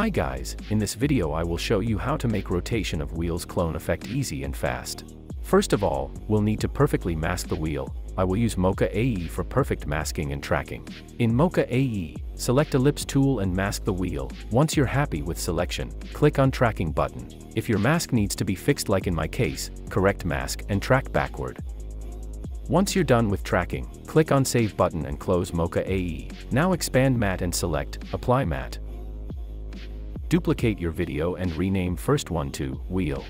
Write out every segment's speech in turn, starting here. Hi guys, in this video I will show you how to make rotation of wheels clone effect easy and fast. First of all, we'll need to perfectly mask the wheel. I will use Mocha AE for perfect masking and tracking. In Mocha AE, select Ellipse tool and mask the wheel. Once you're happy with selection, click on Tracking button. If your mask needs to be fixed like in my case, correct mask and track backward. Once you're done with tracking, click on Save button and close Mocha AE. Now expand Mat and select Apply Mat. Duplicate your video and rename first one to Wheel.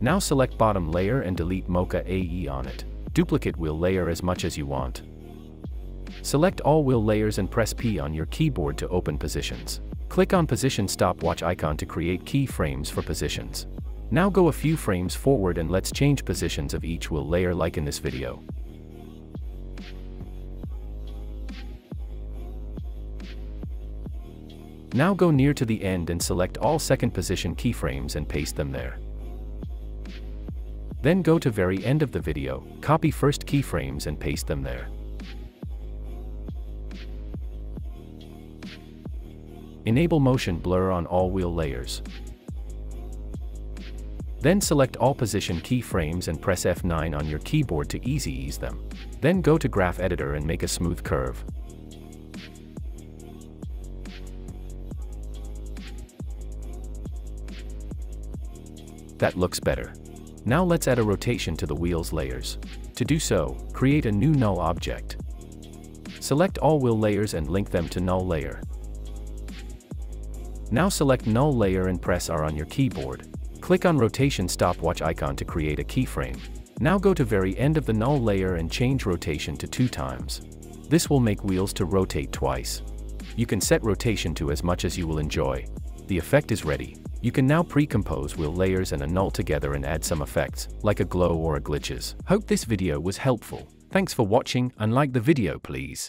Now select bottom layer and delete Mocha AE on it. Duplicate wheel layer as much as you want. Select all wheel layers and press P on your keyboard to open positions. Click on position stopwatch icon to create keyframes for positions. Now go a few frames forward and let's change positions of each wheel layer like in this video. Now go near to the end and select all second position keyframes and paste them there. Then go to very end of the video, copy first keyframes and paste them there. Enable motion blur on all wheel layers. Then select all position keyframes and press F9 on your keyboard to easy ease them. Then go to graph editor and make a smooth curve. That looks better. Now let's add a rotation to the wheels layers. To do so, create a new null object. Select all wheel layers and link them to null layer. Now select null layer and press R on your keyboard. Click on rotation stopwatch icon to create a keyframe. Now go to very end of the null layer and change rotation to 2 times. This will make wheels to rotate twice. You can set rotation to as much as you will enjoy. The effect is ready. You can now pre-compose wheel layers and a null together and add some effects, like a glow or a glitches. Hope this video was helpful. Thanks for watching and like the video please.